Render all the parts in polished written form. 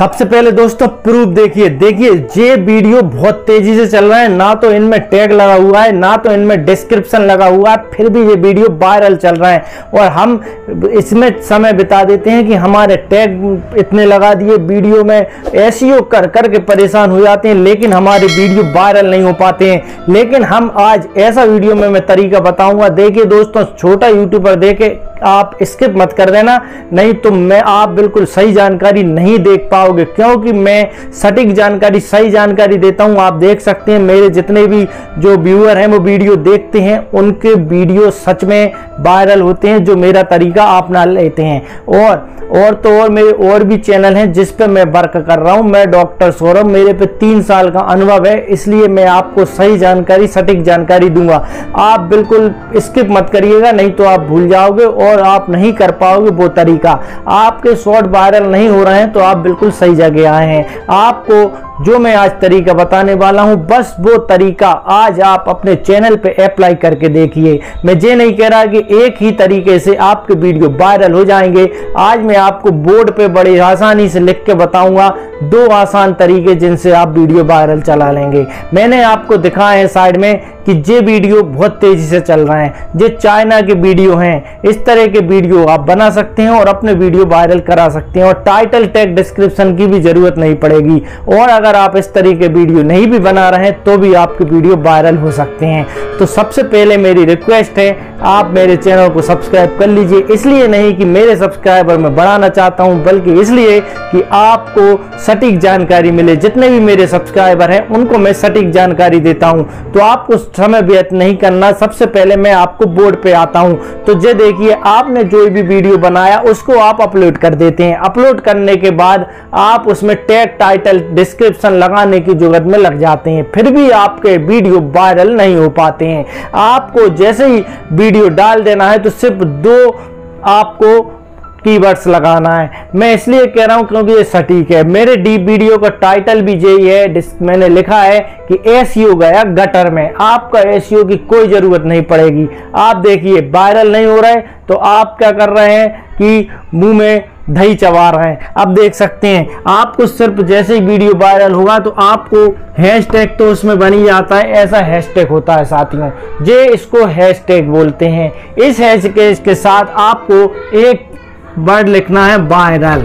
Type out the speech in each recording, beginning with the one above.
सबसे पहले दोस्तों प्रूफ देखिए ये वीडियो बहुत तेजी से चल रहा है, ना तो इनमें टैग लगा हुआ है ना तो इनमें डिस्क्रिप्शन लगा हुआ है, फिर भी ये वीडियो वायरल चल रहा है और हम इसमें समय बिता देते हैं कि हमारे टैग इतने लगा दिए, वीडियो में एसईओ कर करके परेशान हो जाते हैं लेकिन हमारे वीडियो वायरल नहीं हो पाते हैं। लेकिन हम आज ऐसा वीडियो में मैं तरीका बताऊंगा। देखिए दोस्तों, छोटा यूट्यूबर देखे आप स्किप मत कर देना, नहीं तो मैं आप बिल्कुल सही जानकारी नहीं देख पाओगे, क्योंकि मैं सटीक जानकारी सही जानकारी देता हूं। आप देख सकते हैं मेरे जितने भी जो व्यूअर हैं वो वीडियो देखते हैं, उनके वीडियो सच में वायरल होते हैं जो मेरा तरीका अपना लेते हैं। और मेरे और भी चैनल हैं जिस पर मैं वर्क कर रहा हूं। मैं डॉक्टर सौरभ, मेरे पे 3 साल का अनुभव है, इसलिए मैं आपको सही जानकारी सटीक जानकारी दूंगा। आप बिल्कुल स्किप मत करिएगा, नहीं तो आप भूल जाओगे और आप नहीं कर पाओगे वो तरीका। आपके शॉर्ट वायरल नहीं हो रहे हैं तो आप बिल्कुल सही जगह आए हैं। आपको जो मैं आज तरीका बताने वाला हूं, बस वो तरीका आज आप अपने चैनल पे अप्लाई करके देखिए। मैं ये नहीं कह रहा कि एक ही तरीके से आपके वीडियो वायरल हो जाएंगे। आज मैं आपको बोर्ड पे बड़े आसानी से लिख के बताऊंगा 2 आसान तरीके जिनसे आप वीडियो वायरल चला लेंगे। मैंने आपको दिखाया है साइड में कि ये वीडियो बहुत तेजी से चल रहे हैं, ये चाइना के वीडियो हैं। इस तरह के वीडियो आप बना सकते हैं और अपने वीडियो वायरल करा सकते हैं और टाइटल टैग डिस्क्रिप्शन की भी जरूरत नहीं पड़ेगी। और अगर आप इस तरह के वीडियो नहीं भी बना रहे हैं तो भी आपके वीडियो वायरल हो सकते हैं। तो सबसे पहले मेरी रिक्वेस्ट है आप मेरे चैनल को सब्सक्राइब कर लीजिए, इसलिए नहीं कि मेरे सब्सक्राइबर मैं बढ़ाना चाहता हूं, बल्कि इसलिए कि आपको सटीक जानकारी मिले। जितने भी मेरे सब्सक्राइबर हैं उनको मैं सटीक जानकारी देता हूं, तो आपको समय व्यर्थ नहीं करना। सबसे पहले मैं आपको बोर्ड पे आता हूं। तो ये देखिए, आपने जो भी वीडियो बनाया उसको आप अपलोड कर देते हैं। अपलोड करने के बाद आप उसमें टैग टाइटल डिस्क्रिप्शन लगाने की जरूरत में लग जाते हैं, फिर भी आपके वीडियो वायरल नहीं हो पाते हैं। आपको जैसे ही वीडियो डाल देना है तो सिर्फ 2 आपको कीवर्ड्स लगाना है। मैं इसलिए कह रहा हूं क्योंकि ये सटीक है। मेरे डी वीडियो का टाइटल भी यही है, मैंने लिखा है कि एसईओ गया गटर में। आपका एसईओ की कोई ज़रूरत नहीं पड़ेगी। आप देखिए वायरल नहीं हो रहा है तो आप क्या कर रहे हैं कि मुंह में दही चबा रहे हैं। आप देख सकते हैं, आपको सिर्फ जैसे ही वीडियो वायरल होगा तो आपको हैशटैग तो उसमें बनी जाता है, ऐसा हैशटैग होता है साथियों, ये इसको हैशटैग बोलते हैं। इस हैशटैग के साथ आपको एक वर्ड लिखना है वायरल।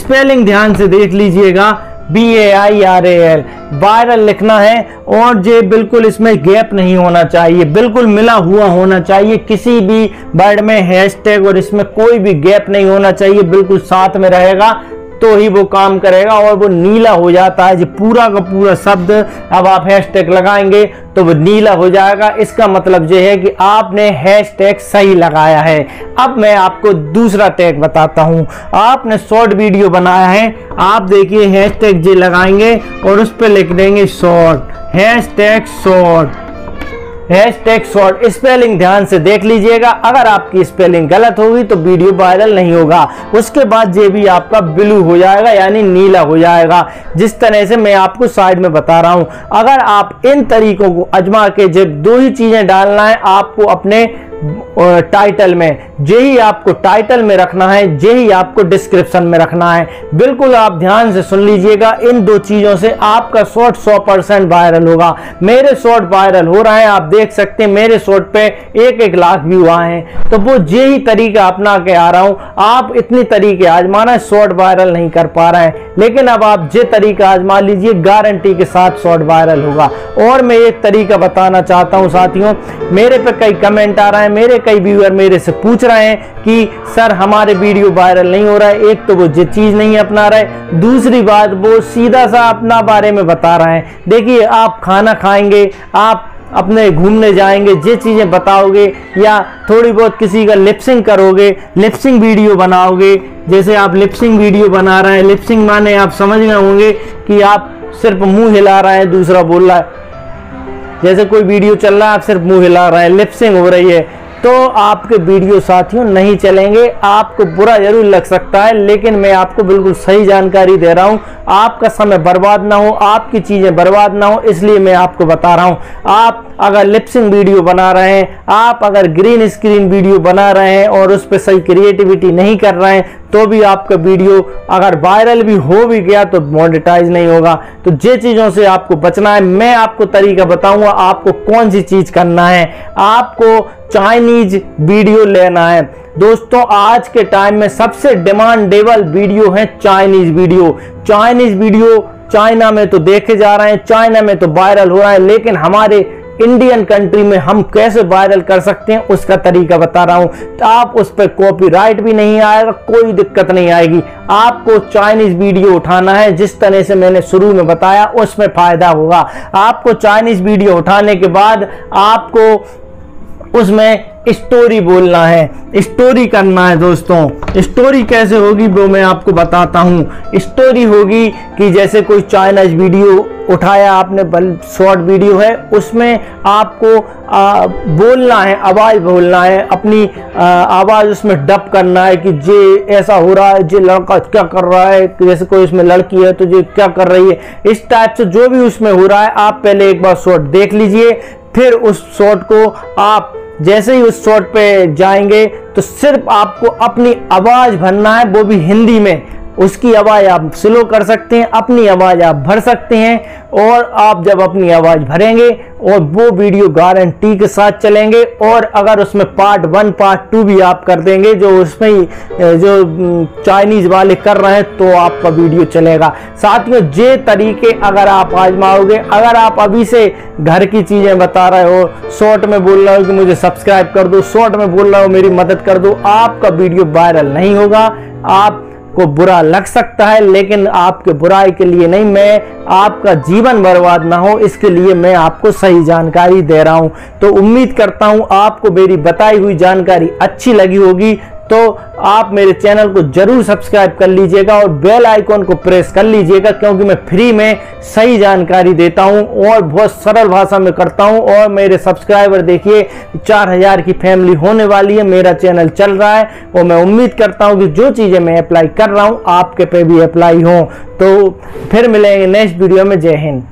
स्पेलिंग ध्यान से देख लीजिएगा, वायरल वायरल लिखना है और ये बिल्कुल इसमें गैप नहीं होना चाहिए, बिल्कुल मिला हुआ होना चाहिए। किसी भी वर्ड में हैशटैग और इसमें कोई भी गैप नहीं होना चाहिए, बिल्कुल साथ में रहेगा तो ही वो काम करेगा और वो नीला हो जाता है। जो पूरा का पूरा शब्द अब आप हैशटैग लगाएंगे तो वो नीला हो जाएगा। इसका मतलब ये है कि आपने हैशटैग सही लगाया है। अब मैं आपको दूसरा टैग बताता हूँ। आपने शॉर्ट वीडियो बनाया है, आप देखिए हैशटैग ये लगाएंगे और उस पर लिख देंगे short, hashtag short, hashtag short. Spelling ध्यान से देख लीजिएगा, अगर आपकी स्पेलिंग गलत होगी तो वीडियो वायरल नहीं होगा। उसके बाद ये भी आपका ब्लू हो जाएगा यानी नीला हो जाएगा, जिस तरह से मैं आपको साइड में बता रहा हूं। अगर आप इन तरीकों को आजमा के जब 2 ही चीजें डालना है आपको अपने टाइटल में, यही आपको टाइटल में रखना है, यही आपको डिस्क्रिप्शन में रखना है। बिल्कुल आप ध्यान से सुन लीजिएगा, इन 2 चीज़ों से आपका शॉर्ट 100% वायरल होगा। मेरे शॉर्ट वायरल हो रहा है, आप देख सकते हैं मेरे शॉर्ट पे 1-1 लाख व्यू आए हैं। तो वो यही तरीका अपना के आ रहा हूँ। आप इतनी तरीके आजमाना, शॉर्ट वायरल नहीं कर पा रहे हैं, लेकिन अब आप ये तरीका आजमा लीजिए, गारंटी के साथ शॉर्ट वायरल होगा। और मैं एक तरीका बताना चाहता हूँ साथियों, मेरे पे कई कमेंट आ रहे हैं, मेरे कई व्यूअर मेरे से पूछ रहे हैं कि सर हमारे वीडियो वायरल नहीं हो रहा है। एक तो वो जो चीज़ नहीं अपना रहे, दूसरी बात वो सीधा सा अपना बारे में बता रहे हैं। देखिए, आप खाना खाएंगे, आप अपने घूमने जाएंगे, ये चीज़ें बताओगे, या थोड़ी बहुत किसी का लिपसिंग करोगे, लिपसिंग वीडियो बनाओगे। जैसे आप लिपसिंग वीडियो बना रहे हैं, लिपसिंग माने आप समझ रहे होंगे कि आप सिर्फ मुँह हिला रहे हैं, दूसरा बोल रहा है। जैसे कोई वीडियो चल रहा है, आप सिर्फ मुँह हिला रहे हैं, लिपसिंग हो रही है, तो आपके वीडियो साथियों नहीं चलेंगे। आपको बुरा जरूर लग सकता है, लेकिन मैं आपको बिल्कुल सही जानकारी दे रहा हूं। आपका समय बर्बाद ना हो, आपकी चीज़ें बर्बाद ना हो, इसलिए मैं आपको बता रहा हूं। आप अगर लिपसिंग वीडियो बना रहे हैं, आप अगर ग्रीन स्क्रीन वीडियो बना रहे हैं और उस पर सही क्रिएटिविटी नहीं कर रहे हैं, तो भी आपका वीडियो अगर वायरल भी हो भी गया तो मोनेटाइज नहीं होगा। तो जे चीज़ों से आपको बचना है मैं आपको तरीका बताऊंगा आपको कौन सी चीज़ करना है। आपको चाइनीज वीडियो लेना है। दोस्तों आज के टाइम में सबसे डिमांडेबल वीडियो है Chinese video. Chinese video China में तो देखे जा रहे हैं, चाइना में तो वायरल हो रहा है, लेकिन हमारे इंडियन कंट्री में हम कैसे वायरल कर सकते हैं उसका तरीका बता रहा हूं। तो आप उस पर कॉपीराइट भी नहीं आएगा, कोई दिक्कत नहीं आएगी। आपको चाइनीज वीडियो उठाना है, जिस तरह से मैंने शुरू में बताया उसमें फायदा होगा। आपको चाइनीज वीडियो उठाने के बाद आपको उसमें स्टोरी बोलना है, स्टोरी करना है। दोस्तों स्टोरी कैसे होगी वो मैं आपको बताता हूँ। स्टोरी होगी कि जैसे कोई चाइनीज वीडियो उठाया आपने, शॉर्ट वीडियो है, उसमें आपको बोलना है, आवाज़ बोलना है, अपनी आवाज़ उसमें डब करना है कि ये ऐसा हो रहा है, ये लड़का क्या कर रहा है, जैसे कोई उसमें लड़की है तो ये क्या कर रही है, इस टाइप से जो भी उसमें हो रहा है आप पहले एक बार शॉर्ट देख लीजिए। फिर उस शॉर्ट को आप जैसे ही उस शॉट पे जाएंगे तो सिर्फ आपको अपनी आवाज़ भरना है, वो भी हिंदी में। उसकी आवाज़ आप स्लो कर सकते हैं, अपनी आवाज़ आप भर सकते हैं। और आप जब अपनी आवाज़ भरेंगे और वो वीडियो गारंटी के साथ चलेंगे। और अगर उसमें पार्ट 1 पार्ट 2 भी आप कर देंगे जो उसमें जो चाइनीज़ वाले कर रहे हैं तो आपका वीडियो चलेगा। साथ में ये तरीके अगर आप आजमाओगे, अगर आप अभी से घर की चीज़ें बता रहे हो, शॉर्ट में बोल रहे हो कि मुझे सब्सक्राइब कर दो, शॉर्ट में बोल रहे हो मेरी मदद कर दो, आपका वीडियो वायरल नहीं होगा। आप को बुरा लग सकता है लेकिन आपके बुराई के लिए नहीं, मैं आपका जीवन बर्बाद ना हो इसके लिए मैं आपको सही जानकारी दे रहा हूं। तो उम्मीद करता हूं आपको मेरी बताई हुई जानकारी अच्छी लगी होगी। तो आप मेरे चैनल को जरूर सब्सक्राइब कर लीजिएगा और बेल आइकॉन को प्रेस कर लीजिएगा, क्योंकि मैं फ्री में सही जानकारी देता हूं और बहुत सरल भाषा में करता हूं। और मेरे सब्सक्राइबर देखिए 4000 की फैमिली होने वाली है, मेरा चैनल चल रहा है। और मैं उम्मीद करता हूं कि जो चीज़ें मैं अप्लाई कर रहा हूं आपके पे भी अप्लाई हों। तो फिर मिलेंगे नेक्स्ट वीडियो में। जय हिंद।